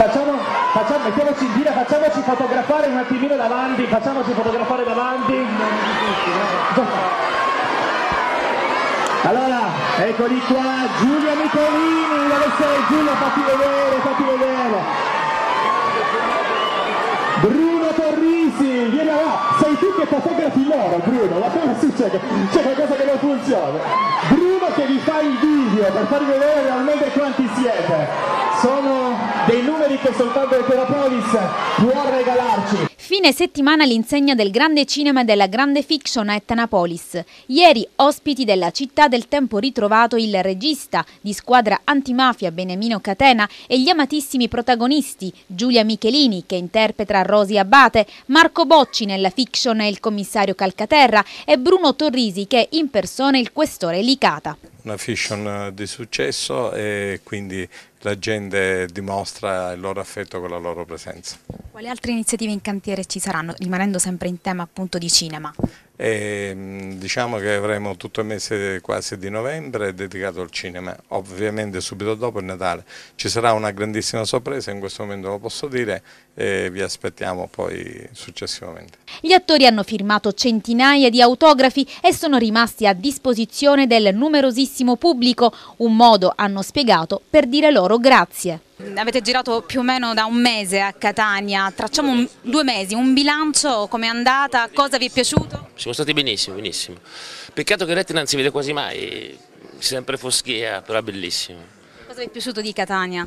Mettiamoci in gira, facciamoci fotografare un attimino davanti, Allora, eccoli qua, Giulia Michelini, dove sei Giulia? Fatti vedere, Bruno Torrisi, vieni là, sei tu che fotografi loro Bruno, ma come succede? C'è qualcosa che non funziona. Bruno che vi fa il video per farvi vedere realmente quanti siete. Sono dei numeri che soltanto il Perapolis può regalarci. Fine settimana all'insegna del grande cinema e della grande fiction a Etanapolis. Ieri, ospiti della città del tempo ritrovato, il regista di Squadra Antimafia Benemino Catena e gli amatissimi protagonisti Giulia Michelini, che interpreta Rosy Abate, Marco Bocci nella fiction e il commissario Calcaterra e Bruno Torrisi che impersona il questore Licata. Una fiction di successo e quindi la gente dimostra il loro affetto con la loro presenza. Quali altre iniziative in cantiere ci saranno, rimanendo sempre in tema appunto di cinema? E, diciamo che avremo tutto il mese quasi di novembre dedicato al cinema, ovviamente subito dopo il Natale. Ci sarà una grandissima sorpresa, in questo momento lo posso dire, e vi aspettiamo poi successivamente. Gli attori hanno firmato centinaia di autografi e sono rimasti a disposizione del numerosissimo pubblico, un modo, hanno spiegato, per dire loro grazie. Avete girato più o meno da un mese a Catania, tracciamo due mesi, un bilancio, com'è andata, cosa vi è piaciuto? Siamo stati benissimo, benissimo. Peccato che Rete non si vede quasi mai, sempre foschia, però bellissimo. Cosa vi è piaciuto di Catania?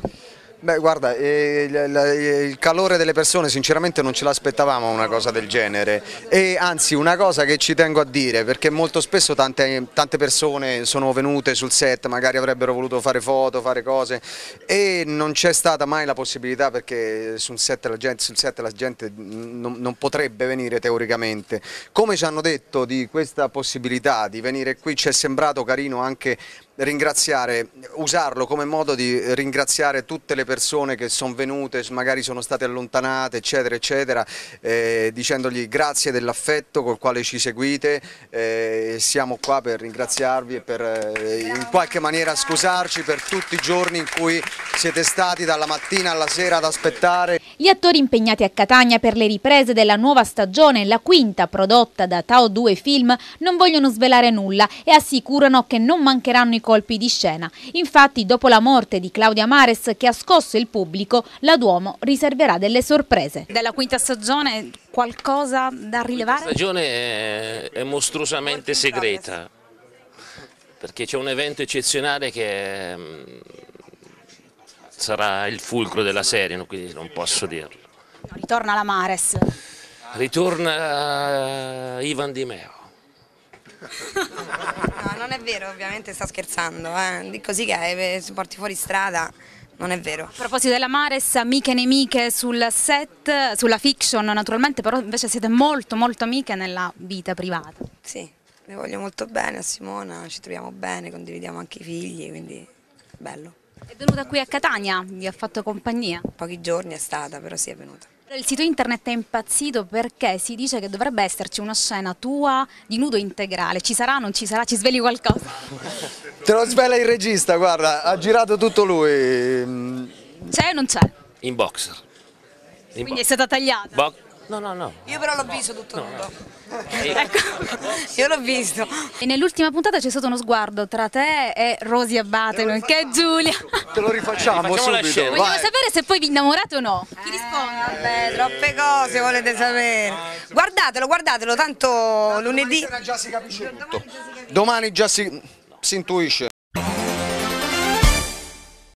Beh guarda, il calore delle persone sinceramente non ce l'aspettavamo una cosa del genere, e anzi una cosa che ci tengo a dire, perché molto spesso tante persone sono venute sul set, magari avrebbero voluto fare foto, fare cose, e non c'è stata mai la possibilità, perché sul set la gente non potrebbe venire teoricamente. Come ci hanno detto di questa possibilità di venire qui, ci è sembrato carino anche ringraziare, usarlo come modo di ringraziare tutte le persone che sono venute, magari sono state allontanate eccetera eccetera, dicendogli grazie dell'affetto col quale ci seguite, siamo qua per ringraziarvi e per in qualche maniera scusarci per tutti i giorni in cui siete stati dalla mattina alla sera ad aspettare. Gli attori impegnati a Catania per le riprese della nuova stagione, la quinta prodotta da Tao 2 Film, non vogliono svelare nulla e assicurano che non mancheranno i colpi di scena. Infatti, dopo la morte di Claudia Mares, che ha scosso il pubblico, la Duomo riserverà delle sorprese. Della quinta stagione qualcosa da rilevare? La stagione è mostruosamente segreta, perché c'è un evento eccezionale che sarà il fulcro della serie, quindi non posso dirlo. Ritorna la Mares. Ritorna Ivan Di Meo. No, non è vero, ovviamente sta scherzando, così che si porti fuori strada, non è vero. A proposito della Mares, amiche e nemiche sul set, sulla fiction naturalmente, però invece siete molto molto amiche nella vita privata. Sì, le voglio molto bene a Simona, ci troviamo bene, condividiamo anche i figli, quindi bello. È venuta qui a Catania, vi ha fatto compagnia? Pochi giorni è stata, però sì, è venuta. Il sito internet è impazzito perché si dice che dovrebbe esserci una scena tua di nudo integrale. Ci sarà o non ci sarà? Ci sveli qualcosa? Te lo svela il regista, guarda, ha girato tutto lui. C'è o non c'è? In boxer. Quindi è stata tagliata? No. Io però l'ho visto tutto nudo. Ecco, io l'ho visto. E nell'ultima puntata c'è stato uno sguardo tra te e Rosy Abate, nonché Giulia. Te lo rifacciamo subito. Vogliamo sapere se poi vi innamorate o no. Chi risponde? Vabbè, troppe cose volete sapere. Guardatelo, guardatelo, tanto lunedì. Domani già si capisce tutto. Domani già si intuisce.